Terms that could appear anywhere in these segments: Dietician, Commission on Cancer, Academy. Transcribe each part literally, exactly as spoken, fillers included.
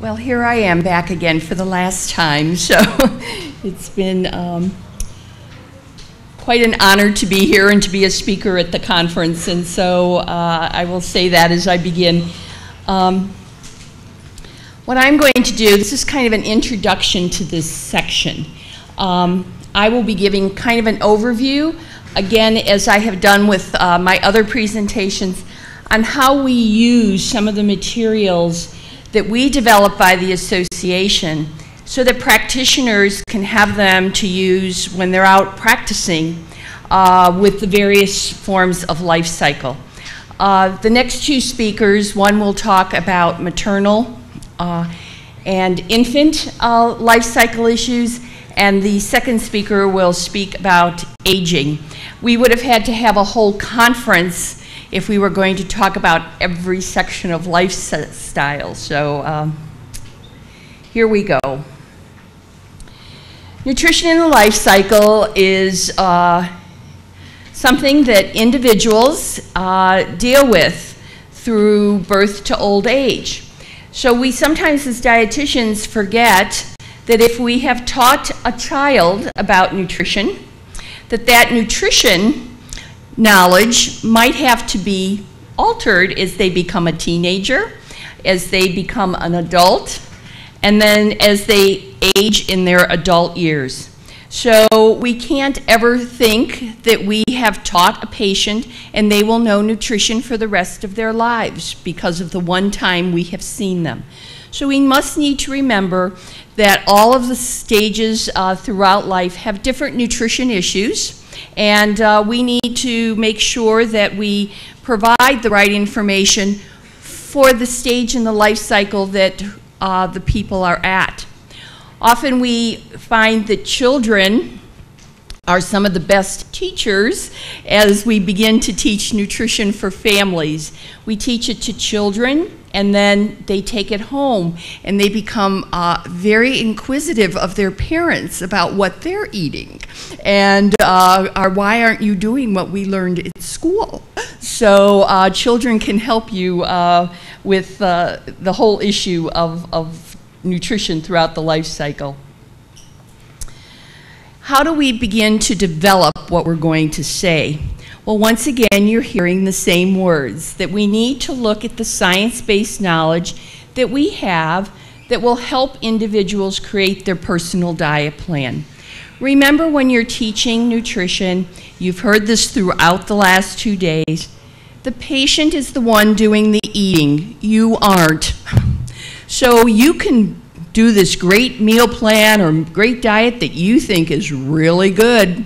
Well, here I am back again for the last time, so it's been um, quite an honor to be here and to be a speaker at the conference, and so uh, I will say that as I begin. Um, what I'm going to do, this is kind of an introduction to this section. Um, I will be giving kind of an overview, again, as I have done with uh, my other presentations, on how we use some of the materials that we develop by the association so that practitioners can have them to use when they're out practicing uh, with the various forms of life cycle. Uh, the next two speakers, one will talk about maternal uh, and infant uh, life cycle issues, and the second speaker will speak about aging. We would have had to have a whole conference if we were going to talk about every section of lifestyle. So um, here we go. Nutrition in the life cycle is uh, something that individuals uh, deal with through birth to old age. So we sometimes as dietitians forget that if we have taught a child about nutrition, that that nutrition knowledge might have to be altered as they become a teenager, as they become an adult, and then as they age in their adult years. So we can't ever think that we have taught a patient and they will know nutrition for the rest of their lives because of the one time we have seen them. So we must need to remember that all of the stages uh, throughout life have different nutrition issues. And uh, we need to make sure that we provide the right information for the stage in the life cycle that uh, the people are at. Often we find that children are some of the best teachers as we begin to teach nutrition for families. We teach it to children, and then they take it home, and they become uh, very inquisitive of their parents about what they're eating, and uh, are, why aren't you doing what we learned at school? So uh, children can help you uh, with uh, the whole issue of, of nutrition throughout the life cycle. How do we begin to develop what we're going to say? Well, once again, you're hearing the same words, that we need to look at the science-based knowledge that we have that will help individuals create their personal diet plan. Remember, when you're teaching nutrition, you've heard this throughout the last two days, the patient is the one doing the eating, you aren't. So you can do this great meal plan or great diet that you think is really good.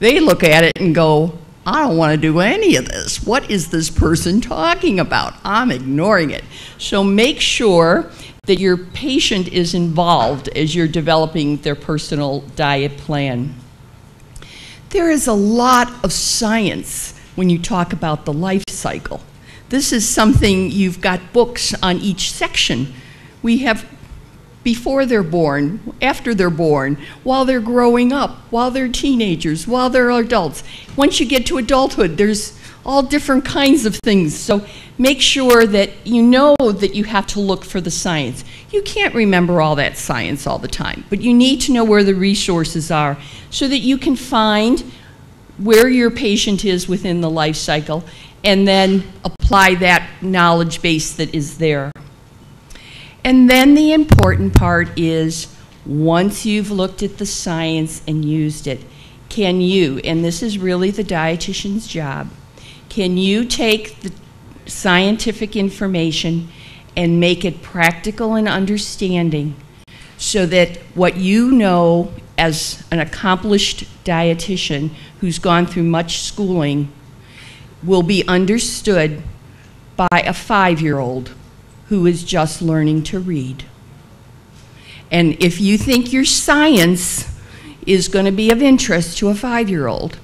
They look at it and go, I don't want to do any of this. What is this person talking about? I'm ignoring it. So make sure that your patient is involved as you're developing their personal diet plan. There is a lot of science when you talk about the life cycle. This is something, you've got books on each section. We have before they're born, after they're born, while they're growing up, while they're teenagers, while they're adults. Once you get to adulthood, there's all different kinds of things. So make sure that you know that you have to look for the science. You can't remember all that science all the time, but you need to know where the resources are so that you can find where your patient is within the life cycle and then apply that knowledge base that is there. And then the important part is, once you've looked at the science and used it, can you, and this is really the dietitian's job, can you take the scientific information and make it practical and understanding so that what you know as an accomplished dietitian who's gone through much schooling will be understood by a five-year-old who is just learning to read. And if you think your science is going to be of interest to a five-year-old,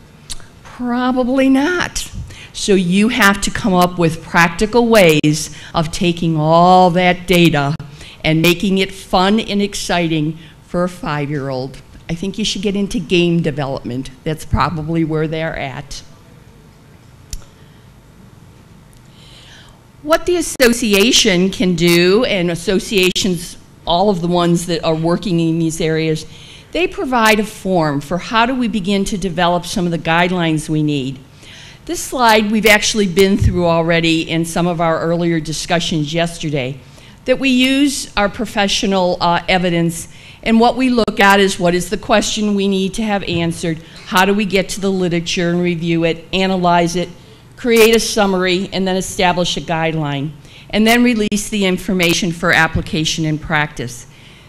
probably not. So you have to come up with practical ways of taking all that data and making it fun and exciting for a five-year-old. I think you should get into game development. That's probably where they're at. What the association can do, and associations, all of the ones that are working in these areas, they provide a form for how do we begin to develop some of the guidelines we need. This slide we've actually been through already in some of our earlier discussions yesterday, that we use our professional uh, evidence, and what we look at is what is the question we need to have answered, how do we get to the literature and review it, analyze it, create a summary, and then establish a guideline, and then release the information for application and practice.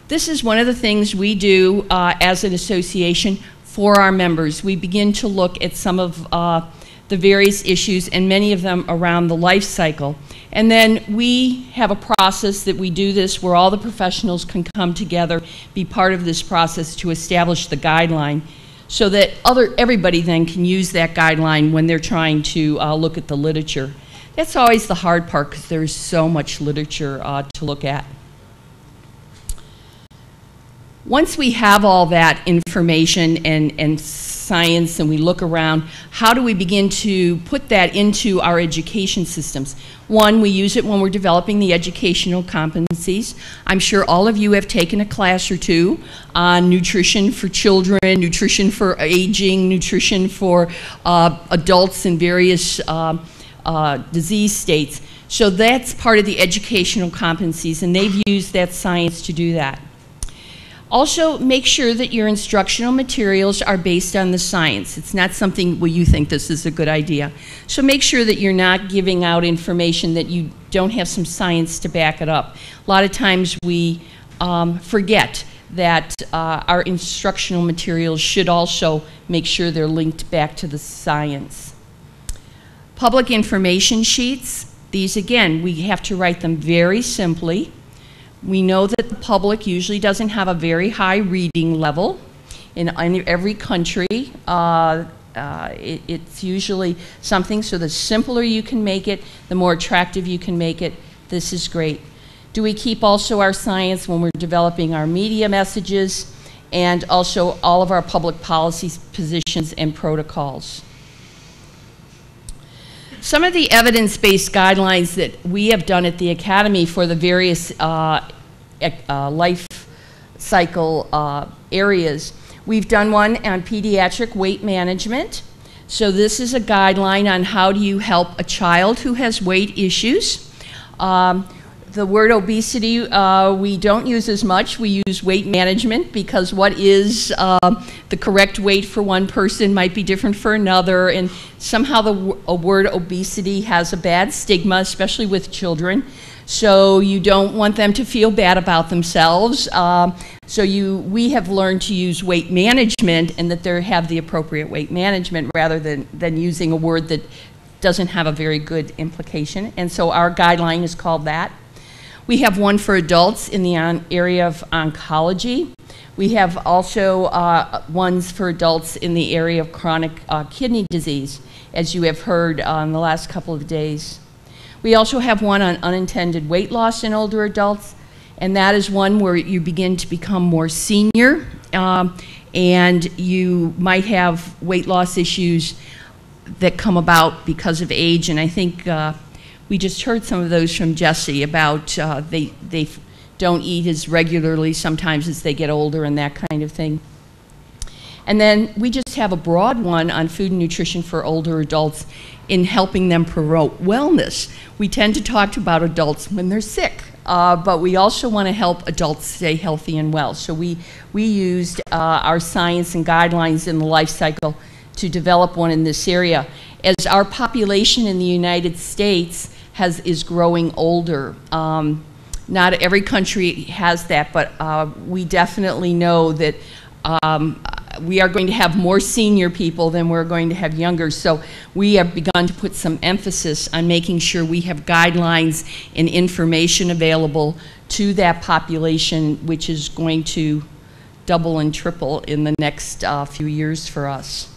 This is one of the things we do uh, as an association for our members. We begin to look at some of uh, the various issues, and many of them around the life cycle. And then we have a process that we do this where all the professionals can come together, be part of this process to establish the guideline so that other, everybody then can use that guideline when they're trying to uh, look at the literature. That's always the hard part because there's so much literature uh, to look at. Once we have all that information and, and science and we look around, how do we begin to put that into our education systems? One, we use it when we're developing the educational competencies. I'm sure all of you have taken a class or two on nutrition for children, nutrition for aging, nutrition for uh, adults in various uh, uh, disease states. So that's part of the educational competencies, and they've used that science to do that. Also, make sure that your instructional materials are based on the science. It's not something, well, you think this is a good idea. So make sure that you're not giving out information that you don't have some science to back it up. A lot of times we um, forget that uh, our instructional materials should also make sure they're linked back to the science. Public information sheets, these again, we have to write them very simply. We know that the public usually doesn't have a very high reading level in every country. Uh, uh, it, it's usually something, so the simpler you can make it, the more attractive you can make it. This is great. Do we keep also our science when we're developing our media messages and also all of our public policy positions and protocols? Some of the evidence-based guidelines that we have done at the Academy for the various uh, Uh, life cycle uh, areas. We've done one on pediatric weight management. So this is a guideline on how do you help a child who has weight issues. Um, the word obesity uh, we don't use as much. We use weight management because what is uh, the correct weight for one person might be different for another, and somehow the a word obesity has a bad stigma, especially with children. So you don't want them to feel bad about themselves. Um, so you, we have learned to use weight management, and that they have the appropriate weight management rather than, than using a word that doesn't have a very good implication. And so our guideline is called that. We have one for adults in the on area of oncology. We have also uh, ones for adults in the area of chronic uh, kidney disease, as you have heard uh, in the last couple of days. We also have one on unintended weight loss in older adults, and that is one where you begin to become more senior um, and you might have weight loss issues that come about because of age. And I think uh, we just heard some of those from Jesse about uh, they, they don't eat as regularly sometimes as they get older and that kind of thing. And then we just have a broad one on food and nutrition for older adults in helping them promote wellness. We tend to talk about adults when they're sick, uh, but we also want to help adults stay healthy and well. So we, we used uh, our science and guidelines in the life cycle to develop one in this area. As our population in the United States has, is growing older, um, not every country has that, but uh, we definitely know that um, we are going to have more senior people than we're going to have younger. So we have begun to put some emphasis on making sure we have guidelines and information available to that population, which is going to double and triple in the next uh, few years for us.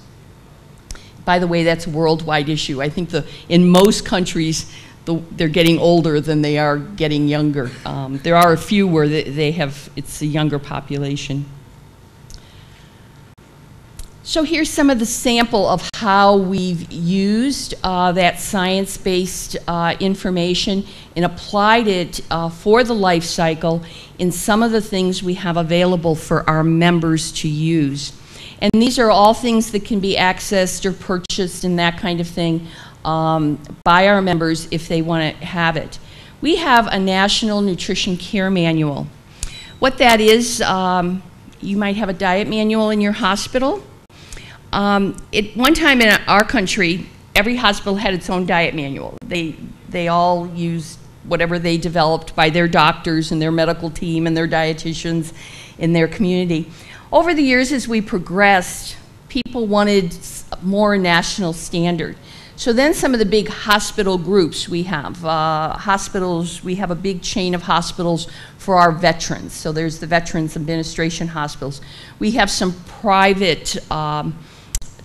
By the way, that's a worldwide issue. I think the, in most countries, the, they're getting older than they are getting younger. Um, there are a few where they, they have, it's a younger population. So here's some of the sample of how we've used uh, that science-based uh, information and applied it uh, for the life cycle in some of the things we have available for our members to use. And these are all things that can be accessed or purchased and that kind of thing um, by our members if they want to have it. We have a National Nutrition Care Manual. What that is, um, you might have a diet manual in your hospital. Um, it, one time in our country, every hospital had its own diet manual. They, they all used whatever they developed by their doctors and their medical team and their dietitians in their community. Over the years, as we progressed, people wanted more national standard. So then some of the big hospital groups we have, uh, hospitals, we have a big chain of hospitals for our veterans. So there's the Veterans Administration hospitals. We have some private um,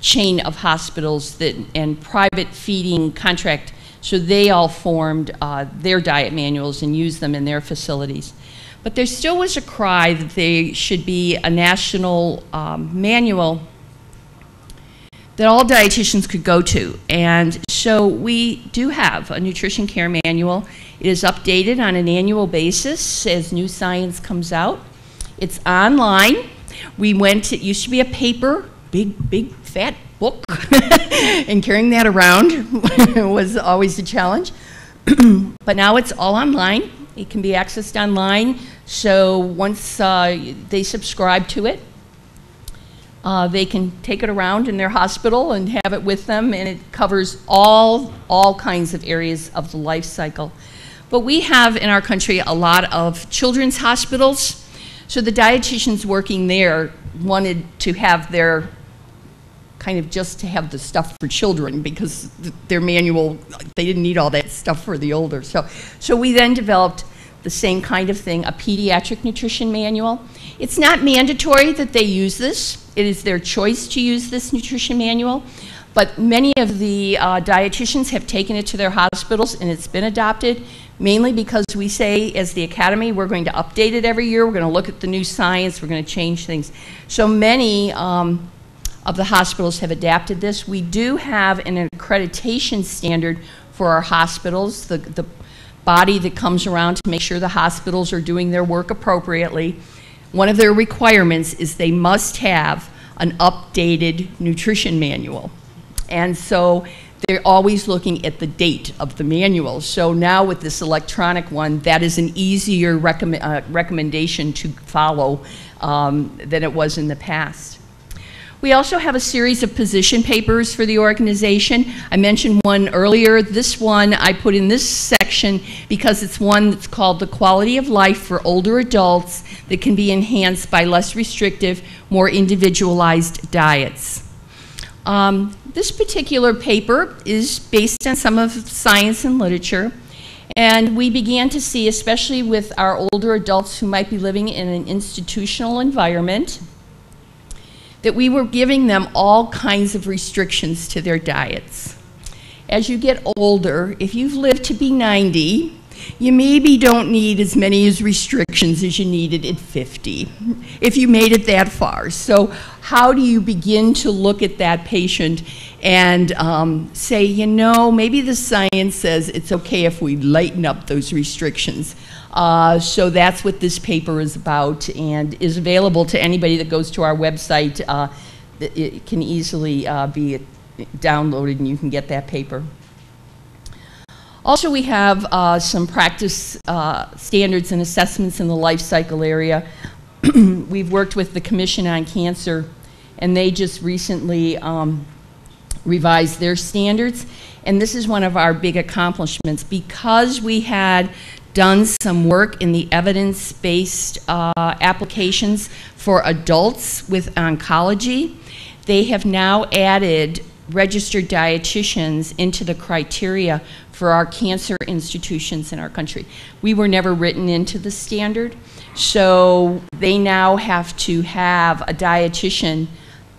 chain of hospitals that, and private feeding contract, so they all formed uh, their diet manuals and used them in their facilities. But there still was a cry that there should be a national um, manual that all dietitians could go to. And so we do have a nutrition care manual. It is updated on an annual basis as new science comes out. It's online. We went, it used to be a paper, big, big, fat book, and carrying that around was always a challenge. But now it's all online. It can be accessed online, so once uh, they subscribe to it, uh, they can take it around in their hospital and have it with them, and it covers all, all kinds of areas of the life cycle. But we have in our country a lot of children's hospitals, so the dietitians working there wanted to have their kind of just to have the stuff for children because their manual, they didn't need all that stuff for the older. So, so we then developed the same kind of thing, a pediatric nutrition manual. It's not mandatory that they use this. It is their choice to use this nutrition manual. But many of the uh, dietitians have taken it to their hospitals and it's been adopted, mainly because we say as the Academy, we're going to update it every year. We're going to look at the new science. We're going to change things. So many um, of the hospitals have adapted this. We do have an accreditation standard for our hospitals, the, the body that comes around to make sure the hospitals are doing their work appropriately. One of their requirements is they must have an updated nutrition manual. And so they're always looking at the date of the manual. So now with this electronic one, that is an easier recomm uh, recommendation to follow um, than it was in the past. We also have a series of position papers for the organization. I mentioned one earlier. This one I put in this section because it's one that's called The Quality of Life for Older Adults that can be enhanced by less restrictive, more individualized diets. Um, this particular paper is based on some of science and literature. And we began to see, especially with our older adults who might be living in an institutional environment, that we were giving them all kinds of restrictions to their diets. As you get older, if you've lived to be ninety, you maybe don't need as many as restrictions as you needed at fifty, if you made it that far. So how do you begin to look at that patient and um, say, you know, maybe the science says it's okay if we lighten up those restrictions. Uh, so that's what this paper is about and is available to anybody that goes to our website. Uh, it can easily uh, be downloaded and you can get that paper. Also, we have uh, some practice uh, standards and assessments in the life cycle area. We've worked with the Commission on Cancer, and they just recently um, revised their standards. And this is one of our big accomplishments. Because we had done some work in the evidence-based uh, applications for adults with oncology, they have now added registered dietitians into the criteria for our cancer institutions in our country. We were never written into the standard, so they now have to have a dietitian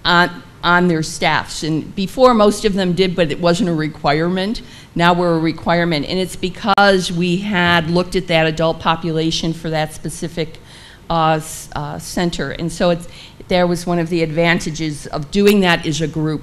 on, on their staffs. And before most of them did, but it wasn't a requirement. Now we're a requirement, and it's because we had looked at that adult population for that specific uh, uh, center. And so it's, there was one of the advantages of doing that as a group.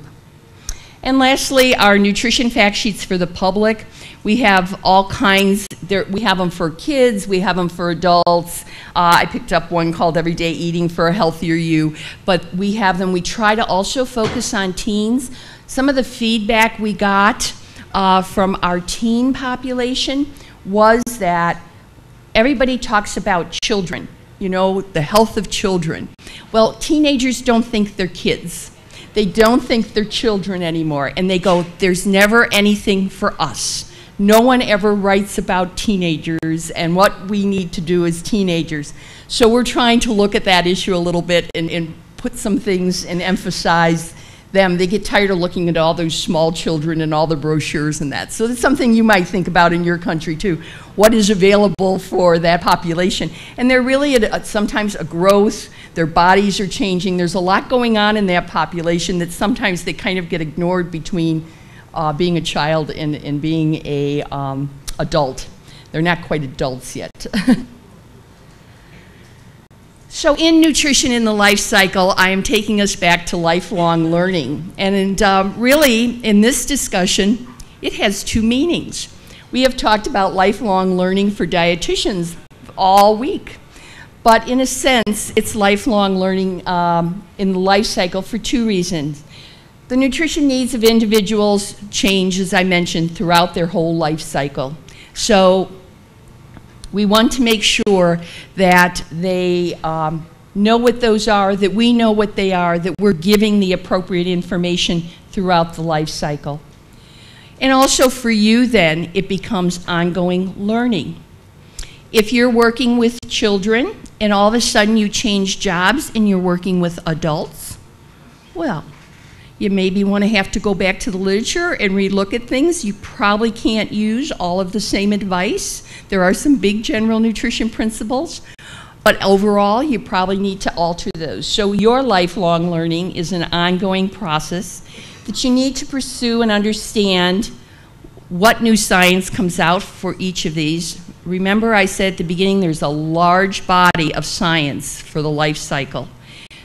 And lastly, our nutrition fact sheets for the public. We have all kinds, there, we have them for kids, we have them for adults. Uh, I picked up one called Everyday Eating for a Healthier You, but we have them. We try to also focus on teens. Some of the feedback we got uh, from our teen population was that everybody talks about children, you know, the health of children. Well, teenagers don't think they're kids. They don't think they're children anymore, and they go, there's never anything for us. No one ever writes about teenagers and what we need to do as teenagers. So we're trying to look at that issue a little bit and, and put some things and emphasize them. They get tired of looking at all those small children and all the brochures and that. So that's something you might think about in your country too. What is available for that population? And they're really at a, sometimes a growth. Their bodies are changing. There's a lot going on in that population that sometimes they kind of get ignored between uh, being a child and, and being a um, adult. They're not quite adults yet. So in nutrition in the life cycle, I am taking us back to lifelong learning. And, and um, really, in this discussion, it has two meanings. We have talked about lifelong learning for dietitians all week. But in a sense, it's lifelong learning um, in the life cycle for two reasons. The nutrition needs of individuals change, as I mentioned, throughout their whole life cycle. So we want to make sure that they um, know what those are, that we know what they are, that we're giving the appropriate information throughout the life cycle. And also for you then, it becomes ongoing learning. If you're working with children and all of a sudden you change jobs and you're working with adults, well, you maybe want to have to go back to the literature and relook at things. You probably can't use all of the same advice. There are some big general nutrition principles, but overall you probably need to alter those. So your lifelong learning is an ongoing process that you need to pursue and understand what new science comes out for each of these. Remember I said at the beginning there's a large body of science for the life cycle.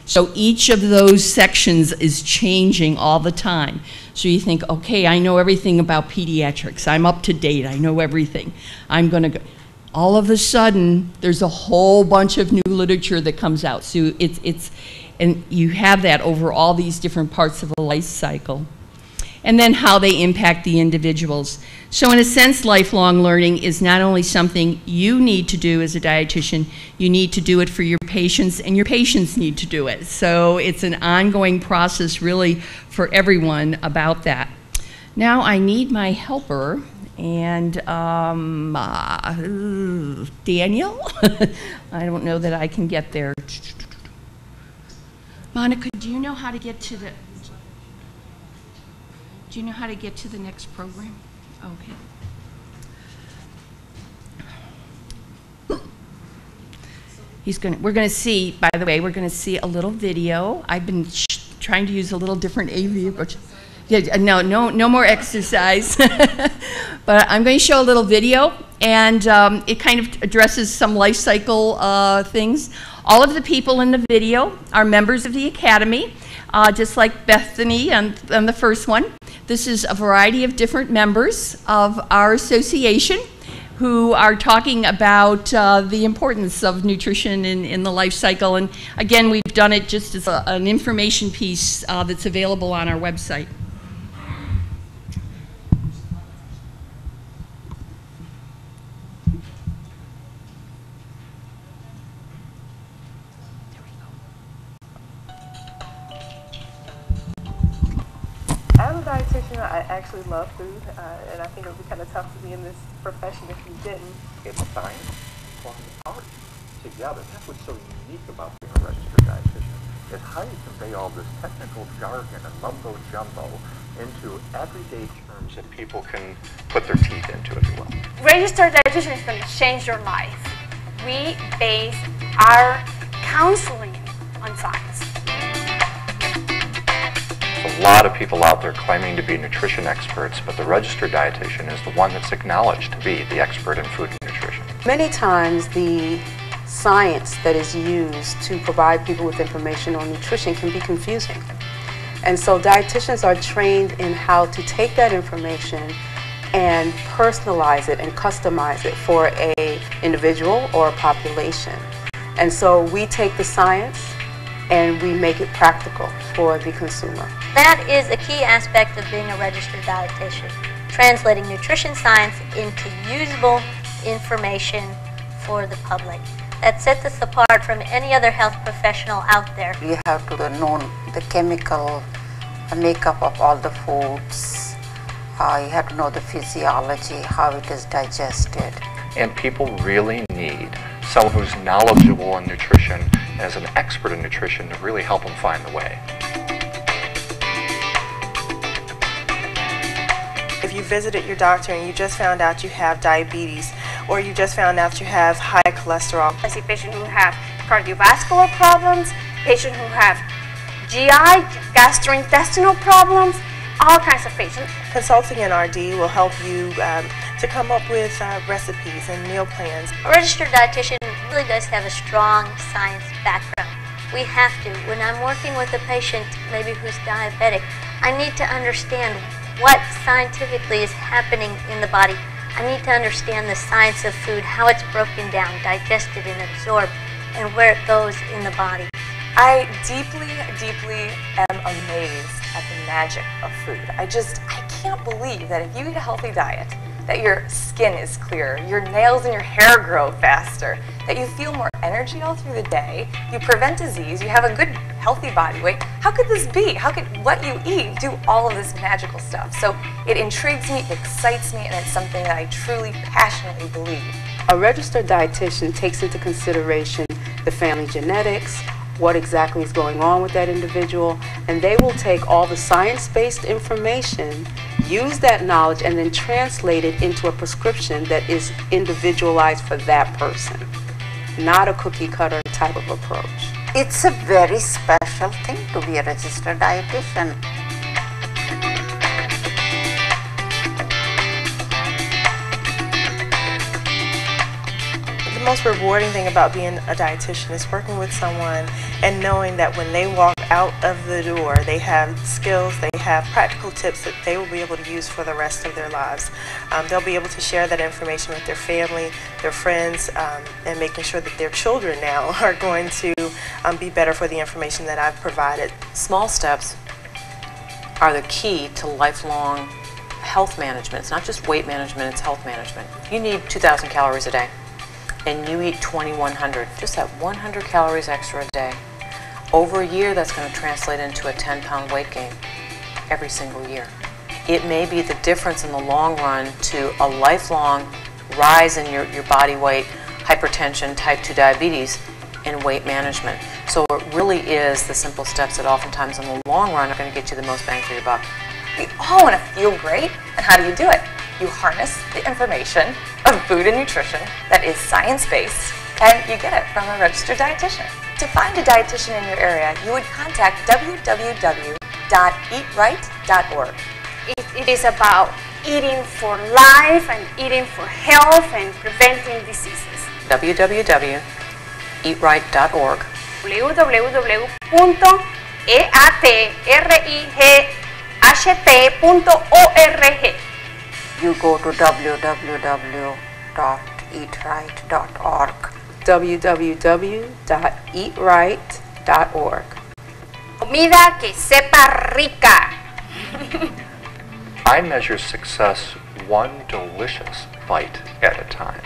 So each of those sections is changing all the time. So you think, okay, I know everything about pediatrics. I'm up to date. I know everything. I'm going to go. All of a sudden, there's a whole bunch of new literature that comes out. So it's, it's, and you have that over all these different parts of the life cycle. And then how they impact the individuals. So in a sense, lifelong learning is not only something you need to do as a dietitian, you need to do it for your patients, and your patients need to do it. So it's an ongoing process really for everyone about that. Now I need my helper, and um, uh, Daniel? I don't know that I can get there. Monica, do you know how to get to the... Do you know how to get to the next program? Okay. He's gonna, we're going to see, by the way, we're going to see a little video. I've been sh trying to use a little different A V approach. Yeah, no, no, no more exercise. But I'm going to show a little video, and um, it kind of addresses some life cycle uh, things. All of the people in the video are members of the Academy, uh, just like Bethany on, on the first one. This is a variety of different members of our association who are talking about uh, the importance of nutrition in, in the life cycle. And again, we've done it just as a, an information piece uh, that's available on our website. I actually love food, uh, and I think it would be kind of tough to be in this profession if you didn't. It's science and art together. That's what's so unique about being a registered dietitian, is how you convey all this technical jargon and mumbo-jumbo into everyday terms that people can put their teeth into as well. Registered dietitian is going to change your life. We base our counseling on science. A lot of people out there claiming to be nutrition experts, but the registered dietitian is the one that's acknowledged to be the expert in food and nutrition. Many times the science that is used to provide people with information on nutrition can be confusing. And so dietitians are trained in how to take that information and personalize it and customize it for a individual or a population. And so we take the science and we make it practical for the consumer. That is a key aspect of being a registered dietitian, translating nutrition science into usable information for the public. That sets us apart from any other health professional out there. We have to know the chemical makeup of all the foods. Uh, you have to know the physiology, how it is digested. And people really need someone who's knowledgeable in nutrition and is an expert in nutrition to really help them find the way. If you visited your doctor and you just found out you have diabetes, or you just found out you have high cholesterol. I see patients who have cardiovascular problems, patients who have G I, gastrointestinal problems, all kinds of patients. Consulting an R D will help you um, to come up with uh, recipes and meal plans. A registered dietitian really does have a strong science background. We have to. When I'm working with a patient maybe who's diabetic, I need to understand what scientifically is happening in the body. I need to understand the science of food, how it's broken down, digested and absorbed, and where it goes in the body. I deeply, deeply am amazed at the magic of food. I just, I can't believe that if you eat a healthy diet, that your skin is clearer, your nails and your hair grow faster, that you feel more energy all through the day, you prevent disease, you have a good, healthy body weight. How could this be? How could what you eat do all of this magical stuff? So it intrigues me, it excites me, and it's something that I truly, passionately believe. A registered dietitian takes into consideration the family genetics, what exactly is going on with that individual, and they will take all the science-based information, use that knowledge, and then translate it into a prescription that is individualized for that person, not a cookie-cutter type of approach. It's a very special thing to be a registered dietitian. The most rewarding thing about being a dietitian is working with someone and knowing that when they walk out of the door, they have skills, they have practical tips that they will be able to use for the rest of their lives. Um, they'll be able to share that information with their family, their friends, um, and making sure that their children now are going to um, be better for the information that I've provided. Small steps are the key to lifelong health management. It's not just weight management, it's health management. You need two thousand calories a day, and you eat twenty-one hundred, just that one hundred calories extra a day. Over a year, that's going to translate into a ten pound weight gain every single year. It may be the difference in the long run to a lifelong rise in your, your body weight, hypertension, type two diabetes, and weight management. So it really is the simple steps that oftentimes in the long run are going to get you the most bang for your buck. We all want to feel great, and how do you do it? You harness the information of food and nutrition that is science-based, and you get it from a registered dietitian. To find a dietitian in your area, you would contact w w w dot eat right dot org. It, it is about eating for life and eating for health and preventing diseases. w w w dot eat right dot org. w w w dot eat right dot org. You go to w w w dot eat right dot org. w w w dot eat right dot org. Comida que sepa rica. I measure success one delicious bite at a time.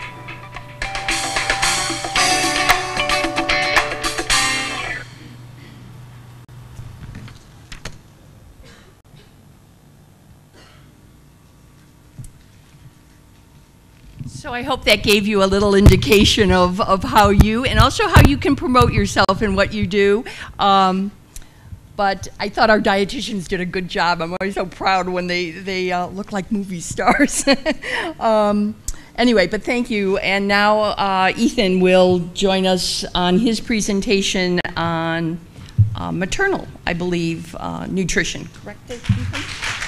So I hope that gave you a little indication of, of how you, and also how you can promote yourself and what you do. Um, but I thought our dietitians did a good job. I'm always so proud when they, they uh, look like movie stars. um, anyway, but thank you. And now uh, Ethan will join us on his presentation on uh, maternal, I believe, uh, nutrition. Correct, Ethan?